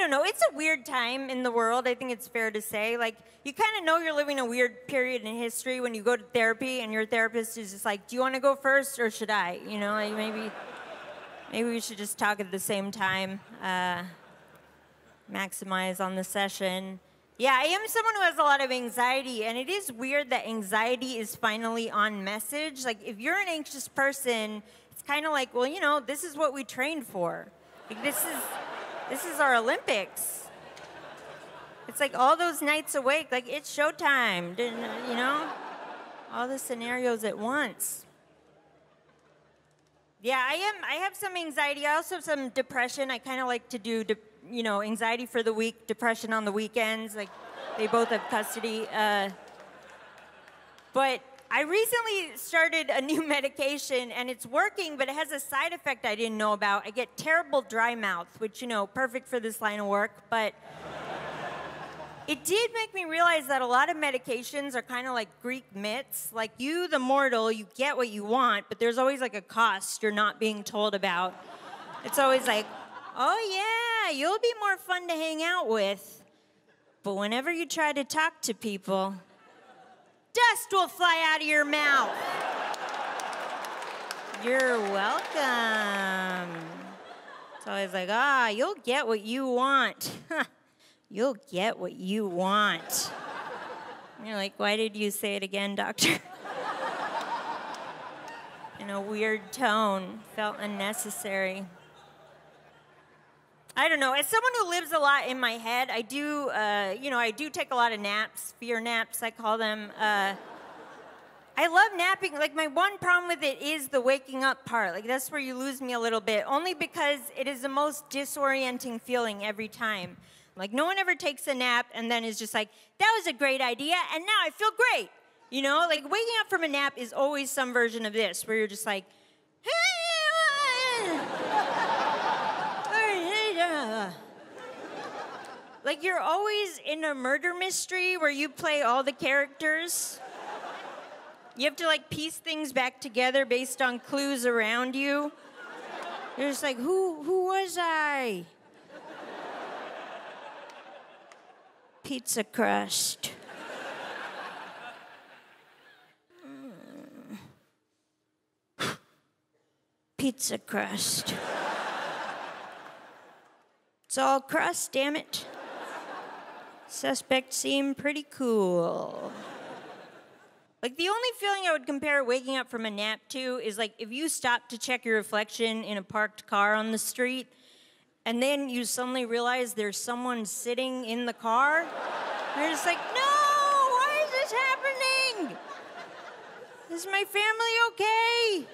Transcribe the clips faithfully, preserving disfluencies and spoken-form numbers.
don't know, it's a weird time in the world, I think it's fair to say. Like, you kind of know you're living a weird period in history when you go to therapy and your therapist is just like, do you want to go first or should I? You know, like maybe, maybe we should just talk at the same time, uh, maximize on the session. Yeah, I am someone who has a lot of anxiety, and it is weird that anxiety is finally on message. Like, if you're an anxious person, it's kind of like, well, you know, this is what we trained for. Like, this is... This is our Olympics. It's like all those nights awake, like it's showtime, didn't, you know? All the scenarios at once. Yeah, I am. I have some anxiety. I also have some depression. I kind of like to do, de you know, anxiety for the week, depression on the weekends. Like, they both have custody. Uh, but I recently started a new medication, and it's working, but it has a side effect I didn't know about. I get terrible dry mouth, which, you know, perfect for this line of work, but it did make me realize that a lot of medications are kind of like Greek myths. Like, you, the mortal, you get what you want, but there's always, like, a cost you're not being told about. It's always like, oh, yeah, you'll be more fun to hang out with, but whenever you try to talk to people, dust will fly out of your mouth. You're welcome. It's always like, ah, you'll get what you want. You'll get what you want. And you're like, why did you say it again, doctor? In a weird tone, felt unnecessary. I don't know. As someone who lives a lot in my head, I do, uh, you know, I do take a lot of naps, fear naps, I call them. Uh, I love napping. Like, my one problem with it is the waking up part. Like, that's where you lose me a little bit, only because it is the most disorienting feeling every time. Like, no one ever takes a nap and then is just like, that was a great idea, and now I feel great. You know, like, waking up from a nap is always some version of this, where you're just like, hey! Like, you're always in a murder mystery where you play all the characters. You have to, like, piece things back together based on clues around you. You're just like, who, who was I? Pizza crust. Pizza crust. It's all crust, damn it. Suspect seemed pretty cool. Like, the only feeling I would compare waking up from a nap to is, like, if you stop to check your reflection in a parked car on the street, and then you suddenly realize there's someone sitting in the car. You're just like, no, why is this happening? Is my family okay?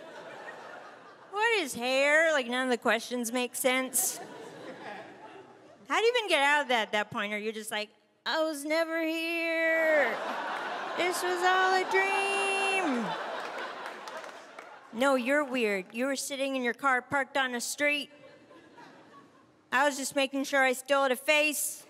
What is hair? Like, none of the questions make sense. How do you even get out of that at that point? Or you're just like, I was never here. This was all a dream. No, you're weird. You were sitting in your car parked on a street. I was just making sure I still had a face.